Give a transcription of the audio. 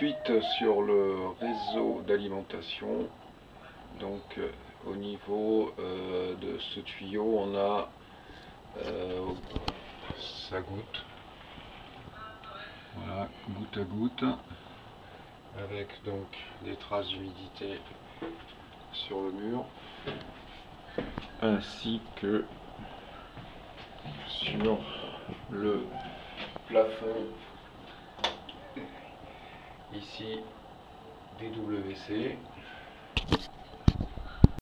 fuite sur le réseau d'alimentation. Donc au niveau de ce tuyau, on a ça goutte, voilà, goutte à goutte, avec donc des traces d'humidité sur le mur, ainsi que sur le plafond, ici DWC.